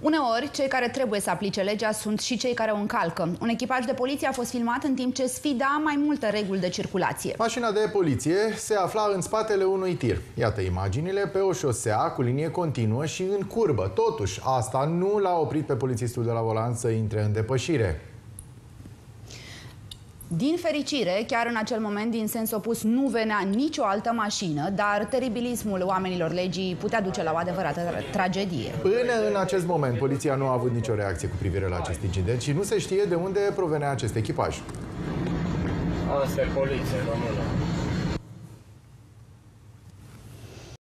Uneori, cei care trebuie să aplice legea sunt și cei care o încalcă. Un echipaj de poliție a fost filmat în timp ce sfida mai multe reguli de circulație. Mașina de poliție se afla în spatele unui tir. Iată imaginile pe o șosea cu linie continuă și în curbă. Totuși, asta nu l-a oprit pe polițistul de la volan să intre în depășire. Din fericire, chiar în acel moment, din sens opus, nu venea nicio altă mașină, dar teribilismul oamenilor legii putea duce la o adevărată tragedie. Până în acest moment, poliția nu a avut nicio reacție cu privire la acest incident și nu se știe de unde provenea acest echipaj. Asta e poliția română.